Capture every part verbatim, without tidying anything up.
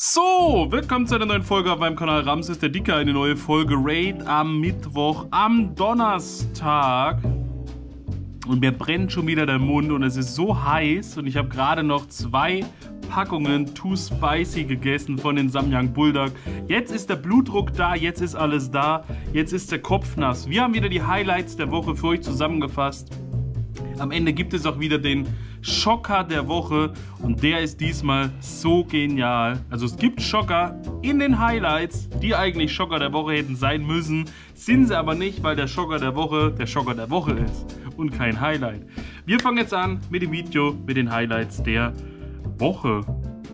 So, willkommen zu einer neuen Folge auf meinem Kanal Ramses der Dicke. Eine neue Folge Raid am Mittwoch, am Donnerstag. Und mir brennt schon wieder der Mund und es ist so heiß. Und ich habe gerade noch zwei Packungen Too Spicy gegessen von den Samyang Buldak. Jetzt ist der Blutdruck da, jetzt ist alles da, jetzt ist der Kopf nass. Wir haben wieder die Highlights der Woche für euch zusammengefasst. Am Ende gibt es auch wieder den Schocker der Woche und der ist diesmal so genial. Also es gibt Schocker in den Highlights, die eigentlich Schocker der Woche hätten sein müssen, sind sie aber nicht, weil der Schocker der Woche der Schocker der Woche ist und kein Highlight. Wir fangen jetzt an mit dem Video, mit den Highlights der Woche.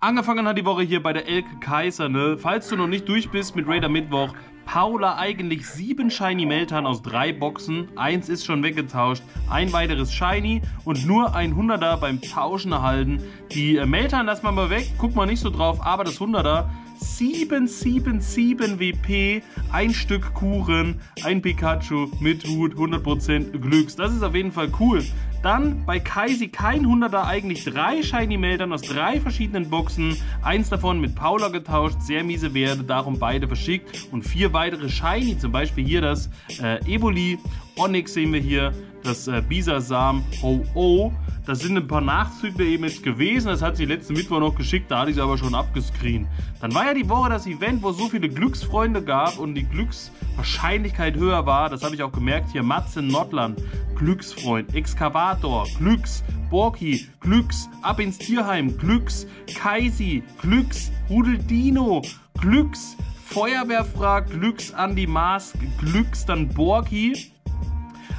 Angefangen hat die Woche hier bei der Elke Kaiser, ne? Falls du noch nicht durch bist mit Raid am Mittwoch, Paula eigentlich sieben Shiny Meltern aus drei Boxen, eins ist schon weggetauscht, ein weiteres Shiny und nur ein Hunderter beim Tauschen erhalten. Die Meltern lassen wir mal weg, guck mal nicht so drauf, aber das Hunderter, siebenhundertsiebenundsiebzig W P, ein Stück Kuchen, ein Pikachu mit Hut, hundert Prozent Glücks. Das ist auf jeden Fall cool. Dann bei Kaisi kein Hunderter, eigentlich drei Shiny Meltern aus drei verschiedenen Boxen. Eins davon mit Paula getauscht, sehr miese Werte, darum beide verschickt. Und vier weitere Shiny, zum Beispiel hier das äh, Evoli, Onyx sehen wir hier, das äh, Bisasam, Ho-Oh. Oh. Das sind ein paar Nachzügler eben jetzt gewesen, das hat sie letzten Mittwoch noch geschickt, da hatte ich sie aber schon abgescreent. Dann war ja die Woche das Event, wo es so viele Glücksfreunde gab und die Glückswahrscheinlichkeit höher war, das habe ich auch gemerkt hier, Matze Nordland, Glücksfreund, Exkavator, Glücks, Borki, Glücks, ab ins Tierheim, Glücks, Kaisi, Glücks, Rudeldino, Glücks, Feuerwehrfrag, Glücks an die Mask, Glücks, dann Borki.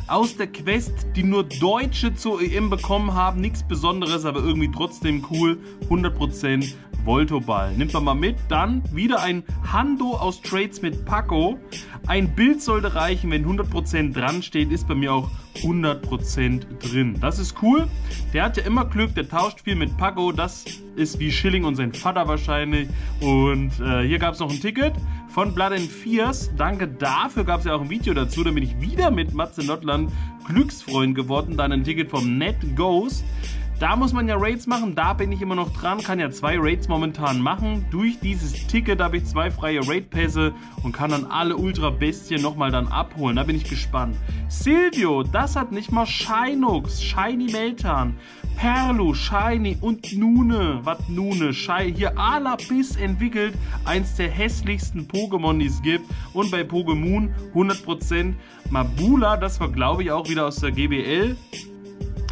Aus der Quest, die nur Deutsche zur E M bekommen haben. Nichts Besonderes, aber irgendwie trotzdem cool. hundert Prozent Voltoball. Nimmt man mal mit. Dann wieder ein Hando aus Trades mit Paco. Ein Bild sollte reichen, wenn hundert Prozent dran steht, ist bei mir auch hundert Prozent drin. Das ist cool. Der hat ja immer Glück, der tauscht viel mit Paco. Das ist wie Schilling und sein Vater wahrscheinlich. Und äh, hier gab es noch ein Ticket von Blood and Fears. Danke dafür, gab es ja auch ein Video dazu. Da bin ich wieder mit Matze Nordland Glücksfreund geworden. Dann ein Ticket vom NetGhost. Da muss man ja Raids machen, da bin ich immer noch dran, kann ja zwei Raids momentan machen. Durch dieses Ticket habe ich zwei freie Raid-Pässe und kann dann alle Ultra-Bestien nochmal dann abholen, da bin ich gespannt. Silvio, das hat nicht mal Shinux, Shiny Meltan, Perlu, Shiny und Nune, was Nune, Shiny, hier Alabis entwickelt, eins der hässlichsten Pokémon, die es gibt. Und bei Pokémon hundert Prozent Mabula, das war glaube ich auch wieder aus der G B L.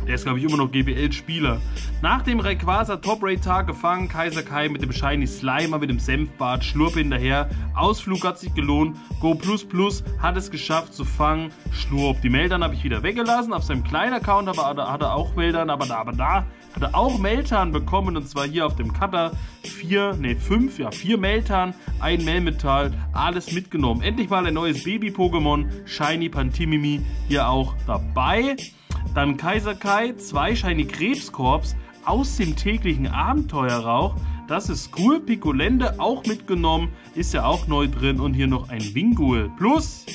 Der ist, glaube ich, immer noch G B L-Spieler. Nach dem Rayquaza Top-Raid-Tag gefangen, Kaiser Kai mit dem Shiny Slimer, mit dem Senfbart, Schlurp hinterher. Ausflug hat sich gelohnt. Go Plus Plus hat es geschafft zu fangen. Schlurp. Die Meltern habe ich wieder weggelassen. Auf seinem kleinen Account hat er, hat er auch Meltern, aber da, aber da hat er auch Meltern bekommen. Und zwar hier auf dem Cutter. Vier, nee, fünf, ja, vier Meltern, ein Melmetal, alles mitgenommen. Endlich mal ein neues Baby-Pokémon. Shiny Pantimimi hier auch dabei. Dann Kaiser Kai, zwei Shiny Krebskorps aus dem täglichen Abenteuerrauch. Das ist cool. Picolende auch mitgenommen, ist ja auch neu drin. Und hier noch ein Wingull. Plus,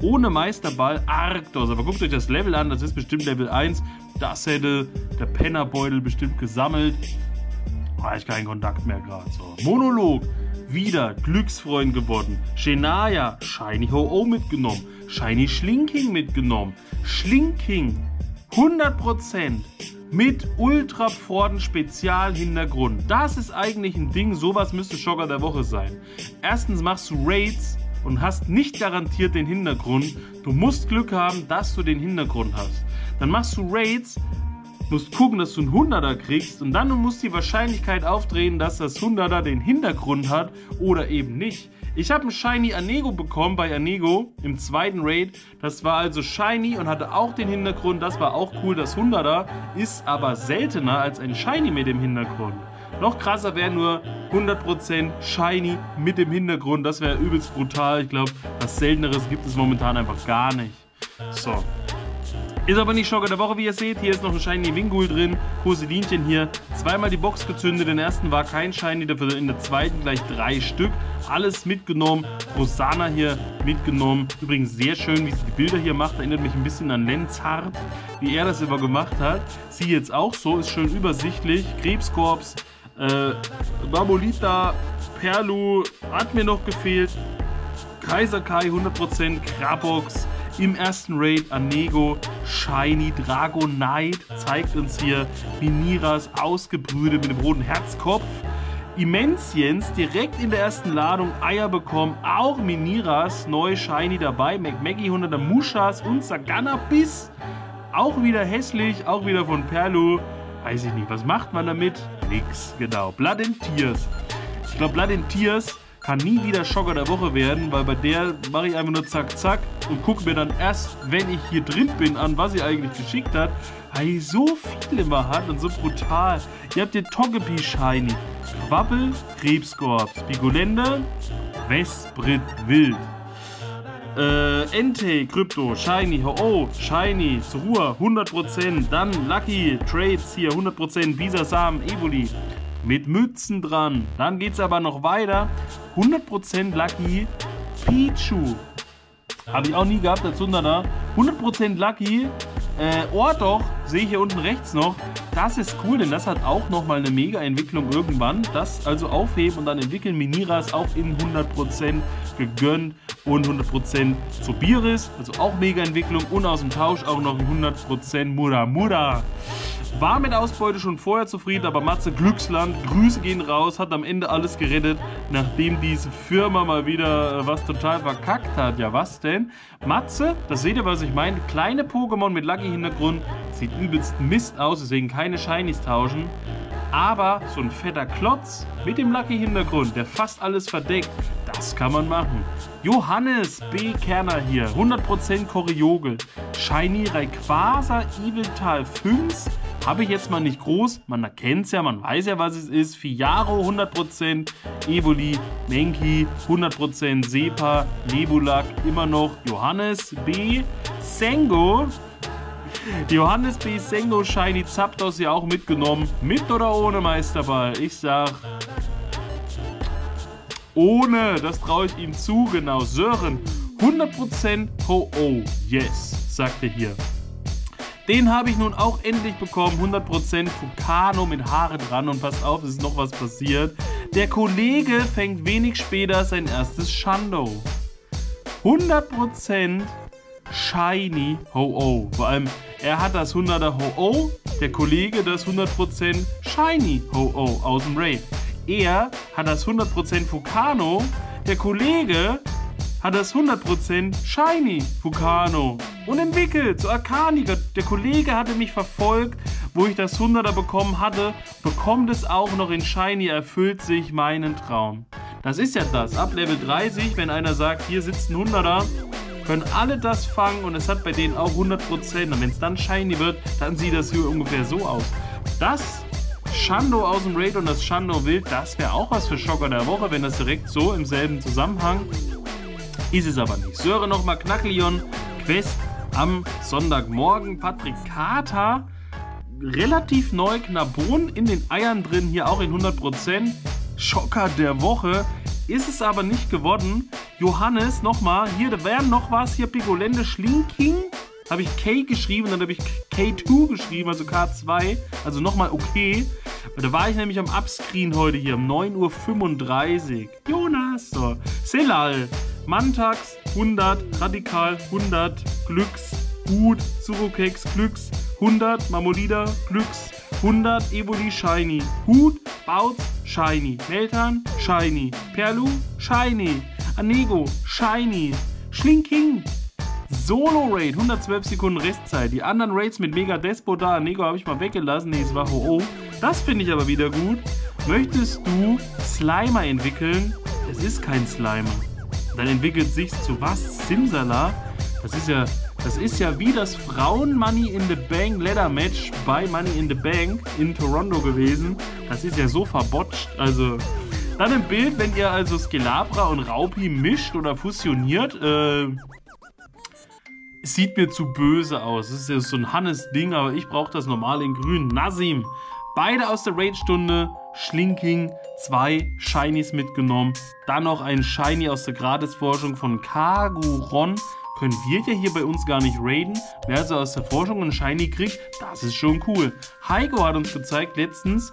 ohne Meisterball, Arktos. Aber guckt euch das Level an, das ist bestimmt Level eins. Das hätte der Pennerbeutel bestimmt gesammelt. War ich keinen Kontakt mehr gerade. So. Monolog, wieder Glücksfreund geworden. Shenaya, Shiny Ho-Oh mitgenommen. Shiny Schlinking mitgenommen. Schlinking. hundert Prozent mit ultra Pforden Spezialhintergrund. Das ist eigentlich ein Ding, sowas müsste Schocker der Woche sein. Erstens machst du Raids und hast nicht garantiert den Hintergrund. Du musst Glück haben, dass du den Hintergrund hast. Dann machst du Raids, musst gucken, dass du einen Hunderter kriegst und dann musst du die Wahrscheinlichkeit aufdrehen, dass das Hunderter den Hintergrund hat oder eben nicht. Ich habe einen Shiny Anego bekommen bei Anego im zweiten Raid. Das war also Shiny und hatte auch den Hintergrund. Das war auch cool. Das Hunderter ist aber seltener als ein Shiny mit dem Hintergrund. Noch krasser wäre nur hundert Prozent Shiny mit dem Hintergrund. Das wäre übelst brutal. Ich glaube, was Selteneres gibt es momentan einfach gar nicht. So. Ist aber nicht Schocker der Woche, wie ihr seht. Hier ist noch ein Shiny Wingull drin. Koselinchen hier. Zweimal die Box gezündet. Den ersten war kein Shiny, dafür in der zweiten gleich drei Stück. Alles mitgenommen. Rosana hier mitgenommen. Übrigens sehr schön, wie sie die Bilder hier macht. Erinnert mich ein bisschen an Lenzhardt, wie er das immer gemacht hat. Sie jetzt auch so. Ist schön übersichtlich. Krebskorps. Äh, Marmolita. Perlu hat mir noch gefehlt. Kaiser Kai hundert Prozent, Krabox im ersten Raid, Anego, Shiny, Drago Knight zeigt uns hier Miniras ausgebrütet mit dem roten Herzkopf. Immensjens direkt in der ersten Ladung Eier bekommen, auch Miniras neu Shiny dabei, McMaggie hunderter, Mushas und Sagana Biss. Auch wieder hässlich, auch wieder von Perlu. Weiß ich nicht, was macht man damit? Nix, genau. Blood and Fears. Ich glaube, Blood and Fears kann nie wieder Schocker der Woche werden, weil bei der mache ich einfach nur zack, zack und gucke mir dann erst, wenn ich hier drin bin, an, was sie eigentlich geschickt hat, weil die so viel immer hat und so brutal. Ihr habt den Togepi Shiny, Quabbel, Krebskorps, Pigolende, Westbrit Wild, äh, Entei, Krypto, Shiny, Ho-Oh, Shiny, zur Ruhe, hundert Prozent, dann Lucky, Trades hier, hundert Prozent, Visa Samen, Evoli, mit Mützen dran. Dann geht's aber noch weiter. hundert Prozent Lucky Pichu. Habe ich auch nie gehabt, der Zunderer. hundert Prozent Lucky. Äh, Ordoch sehe ich hier unten rechts noch. Das ist cool, denn das hat auch nochmal eine Mega-Entwicklung irgendwann. Das also aufheben und dann entwickeln. Miniras auch in hundert Prozent gegönnt. Und hundert Prozent Zobiris. Also auch Mega-Entwicklung. Und aus dem Tausch auch noch hundert Prozent Muramura. War mit Ausbeute schon vorher zufrieden, aber Matze Glücksland, Grüße gehen raus, hat am Ende alles gerettet, nachdem diese Firma mal wieder was total verkackt hat. Ja, was denn? Matze, das seht ihr, was ich meine, kleine Pokémon mit Lucky-Hintergrund, sieht übelst Mist aus, deswegen keine Shinies tauschen. Aber so ein fetter Klotz mit dem Lucky-Hintergrund, der fast alles verdeckt, das kann man machen. Johannes B. Kerner hier, hundert Prozent Koryoge, Shiny Rayquaza, Eviltal fünf, habe ich jetzt mal nicht groß, man erkennt es ja, man weiß ja, was es ist. Fiaro hundert Prozent, Evoli, Menki hundert Prozent, Sepa, Nebulak immer noch, Johannes B. Sengo, Johannes B. Sengo, Shiny Zapdos ja auch mitgenommen, mit oder ohne Meisterball? Ich sag, ohne, das traue ich ihm zu, genau. Sören, hundert Prozent Ho-Oh, yes, sagt er hier. Den habe ich nun auch endlich bekommen, hundert Prozent Fukano mit Haare dran und passt auf, es ist noch was passiert. Der Kollege fängt wenig später sein erstes Shandow. hundert Prozent Shiny Ho-Oh, vor allem er hat das hunderter Ho-Oh, der Kollege das hundert Prozent Shiny Ho-Oh aus dem Raid. Er hat das hundert Prozent Fukano, der Kollege hat das hundert Prozent Shiny Fukano und entwickelt zu Arcanica. Der Kollege hatte mich verfolgt, wo ich das hunderter bekommen hatte, bekommt es auch noch in Shiny, erfüllt sich meinen Traum. Das ist ja das, ab Level dreißig, wenn einer sagt, hier sitzt ein hunderter, können alle das fangen und es hat bei denen auch hundert Prozent und wenn es dann Shiny wird, dann sieht das hier ungefähr so aus. Das Shando aus dem Raid und das Shando Wild, das wäre auch was für Schocker der Woche, wenn das direkt so im selben Zusammenhang ist, es aber nicht. Söre nochmal Knackelion, Quest am Sonntagmorgen, Patrick Kater, relativ neu, Knabon in den Eiern drin, hier auch in hundert Prozent, Schocker der Woche, ist es aber nicht geworden. Johannes nochmal, hier, da wäre noch was, hier Pigolende, Schlinking, habe ich K geschrieben, dann habe ich K zwei geschrieben, also K zwei, also nochmal okay. Da war ich nämlich am Upscreen heute hier, um neun Uhr fünfunddreißig. Jonas, so. Selal, Mantax, hundert, Radikal, hundert, Glücks, Hut, Zurokex, Glücks, hundert, Marmolida, Glücks, hundert, Evoli, Shiny, Hut, Bautz, Shiny, Meltan, Shiny, Perlu, Shiny, Anego, Shiny, Schlinking, Solo-Raid, hundertzwölf Sekunden Restzeit. Die anderen Raids mit Mega Despota, Anego habe ich mal weggelassen, nee, es war Ho-Oh. Das finde ich aber wieder gut. Möchtest du Slimer entwickeln? Es ist kein Slimer. Dann entwickelt sich zu was? Simsala? Das ist ja, das ist ja wie das Frauen-Money in the Bank Ladder Match bei Money in the Bank in Toronto gewesen. Das ist ja so verbotscht. Also dann im Bild, wenn ihr also Skelabra und Raupi mischt oder fusioniert, äh, sieht mir zu böse aus. Das ist ja so ein Hannes-Ding, aber ich brauche das normal in grün. Nazim. Beide aus der Raid-Stunde, Schlinking, zwei Shinies mitgenommen, dann noch ein Shiny aus der Gratis-Forschung von Kaguron, können wir ja hier bei uns gar nicht raiden, wer also aus der Forschung ein Shiny kriegt, das ist schon cool. Heiko hat uns gezeigt letztens,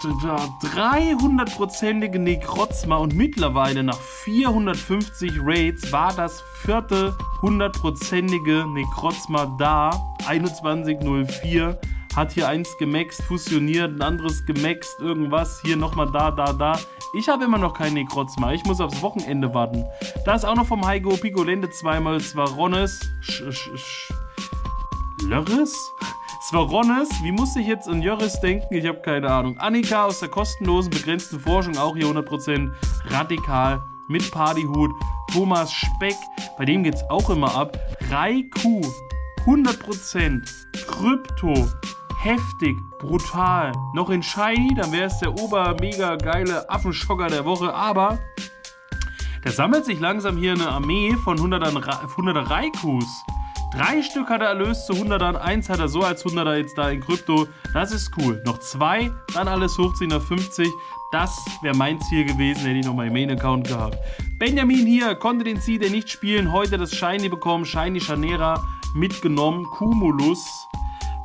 dreihundertprozentige Nekrotzma und mittlerweile nach vierhundertfünfzig Raids war das vierte hundertprozentige Nekrotzma da. einundzwanzig null vier hat hier eins gemaxt, fusioniert, ein anderes gemaxt, irgendwas, hier nochmal da, da, da. Ich habe immer noch keinen Nekrotzma, ich muss aufs Wochenende warten. Da ist auch noch vom Heiko Pigolente zweimal Svarones, Sch, Sch, Sch, Lörres? Svarones, wie muss ich jetzt an Jöris denken? Ich habe keine Ahnung. Annika aus der kostenlosen, begrenzten Forschung, auch hier hundert Prozent radikal mit Partyhut. Thomas Speck, bei dem geht's auch immer ab. Raiku, hundert Prozent Krypto, heftig, brutal. Noch in Shiny, dann wäre es der ober-mega geile Affenschocker der Woche, aber da sammelt sich langsam hier eine Armee von hunderter Raikus. Drei Stück hat er erlöst zu hundertern, eins hat er so als hunderter jetzt da in Krypto. Das ist cool. Noch zwei, dann alles hochziehen auf fünfzig. Das wäre mein Ziel gewesen, hätte ich noch meinen Main-Account gehabt. Benjamin hier, konnte den Seed nicht spielen, heute das Shiny bekommen, Shiny Chanera mitgenommen, Cumulus.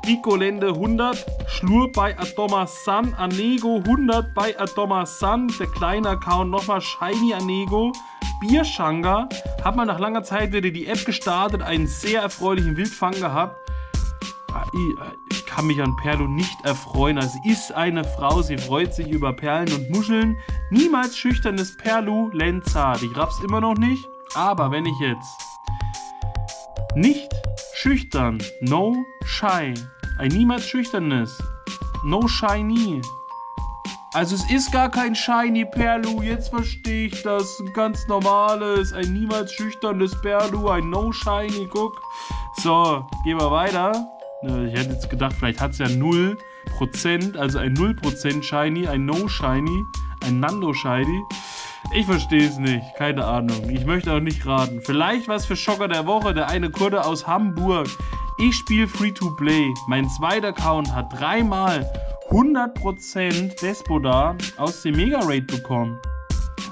Picolende hundert, Schlur bei Adoma Sun, Anego hundert bei Adoma Sun, der kleine Account nochmal Shiny Anego, Bierschanga, hat man nach langer Zeit wieder die App gestartet, einen sehr erfreulichen Wildfang gehabt. Ich kann mich an Perlu nicht erfreuen, es ist eine Frau, sie freut sich über Perlen und Muscheln. Niemals schüchternes Perlu Lenza, ich raff's immer noch nicht, aber wenn ich jetzt nicht schüchtern, no shy, ein niemals schüchternes, no shiny. Also es ist gar kein shiny Perlu, jetzt verstehe ich das, ein ganz normales, ein niemals schüchternes Perlu, ein no shiny, guck. So, gehen wir weiter. Ich hätte jetzt gedacht, vielleicht hat es ja null Prozent, also ein null Prozent shiny, ein no shiny, ein nando shiny. Ich verstehe es nicht, keine Ahnung. Ich möchte auch nicht raten. Vielleicht was für Schocker der Woche, der eine Kurde aus Hamburg. Ich spiele Free-to-Play. Mein zweiter Account hat dreimal hundert Prozent Despodar aus dem Mega-Raid bekommen.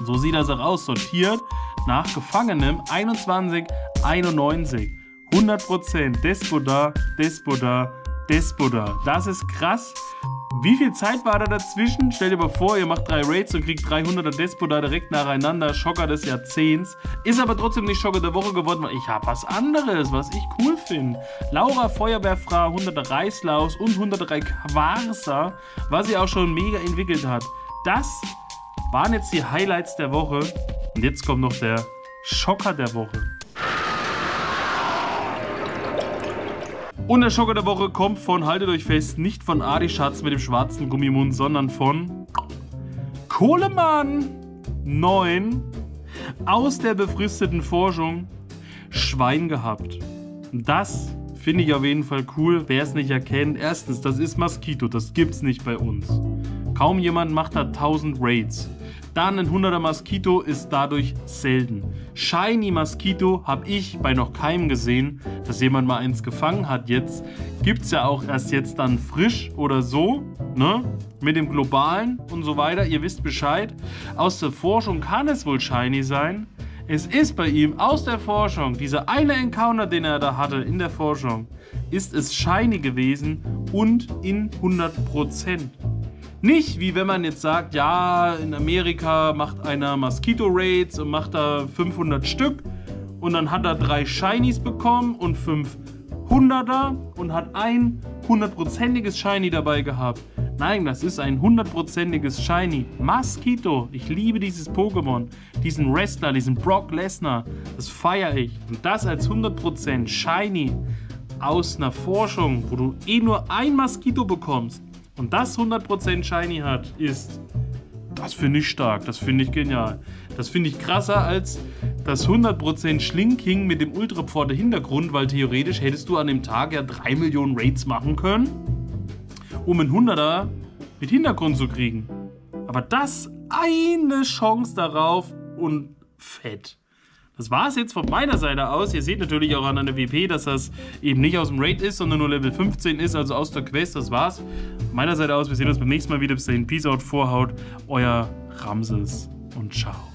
So sieht das auch aus. Sortiert nach Gefangenem einundzwanzig einundneunzig. hundert Prozent Despodar, Despodar, Despodar. Das ist krass. Wie viel Zeit war da dazwischen? Stellt ihr mal vor, ihr macht drei Raids und kriegt dreihunderter Despodar direkt nacheinander. Schocker des Jahrzehnts. Ist aber trotzdem nicht Schocker der Woche geworden, weil ich habe was anderes, was ich cool finde. Laura Feuerwehrfrau, hunderter Reißlaus und hunderter Quarsa, was sie auch schon mega entwickelt hat. Das waren jetzt die Highlights der Woche. Und jetzt kommt noch der Schocker der Woche. Und der Schocker der Woche kommt von, haltet euch fest, nicht von Adi Schatz mit dem schwarzen Gummimund, sondern von Kohlemann neun aus der befristeten Forschung. Schwein gehabt. Das finde ich auf jeden Fall cool. Wer es nicht erkennt, erstens, das ist Moskito, das gibt's nicht bei uns. Kaum jemand macht da tausend Raids. Dann ein hunderter Moskito ist dadurch selten. Shiny Moskito habe ich bei noch keinem gesehen, dass jemand mal eins gefangen hat jetzt. Gibt es ja auch erst jetzt dann frisch oder so, ne? Mit dem Globalen und so weiter, ihr wisst Bescheid. Aus der Forschung kann es wohl Shiny sein. Es ist bei ihm aus der Forschung, dieser eine Encounter, den er da hatte in der Forschung, ist es Shiny gewesen und in hundert Prozent. Nicht, wie wenn man jetzt sagt, ja, in Amerika macht einer Moskito-Raids und macht da fünfhundert Stück und dann hat er drei Shinies bekommen und fünf Hunderter und hat ein hundertprozentiges Shiny dabei gehabt. Nein, das ist ein hundertprozentiges Shiny. Moskito, ich liebe dieses Pokémon, diesen Wrestler, diesen Brock Lesnar, das feiere ich. Und das als hundert Prozent Shiny aus einer Forschung, wo du eh nur ein Moskito bekommst. Und das hundert Prozent Shiny hat, ist, das finde ich stark, das finde ich genial. Das finde ich krasser als das hundert Prozent Schlinking mit dem Ultrapforte Hintergrund, weil theoretisch hättest du an dem Tag ja drei Millionen Raids machen können, um einen hunderter mit Hintergrund zu kriegen. Aber das eine Chance darauf und fett. Das war es jetzt von meiner Seite aus. Ihr seht natürlich auch an einer W P, dass das eben nicht aus dem Raid ist, sondern nur Level fünfzehn ist, also aus der Quest. Das war's. Von meiner Seite aus, wir sehen uns beim nächsten Mal wieder. Bis dahin, Peace out, Vorhaut, euer Ramses und ciao.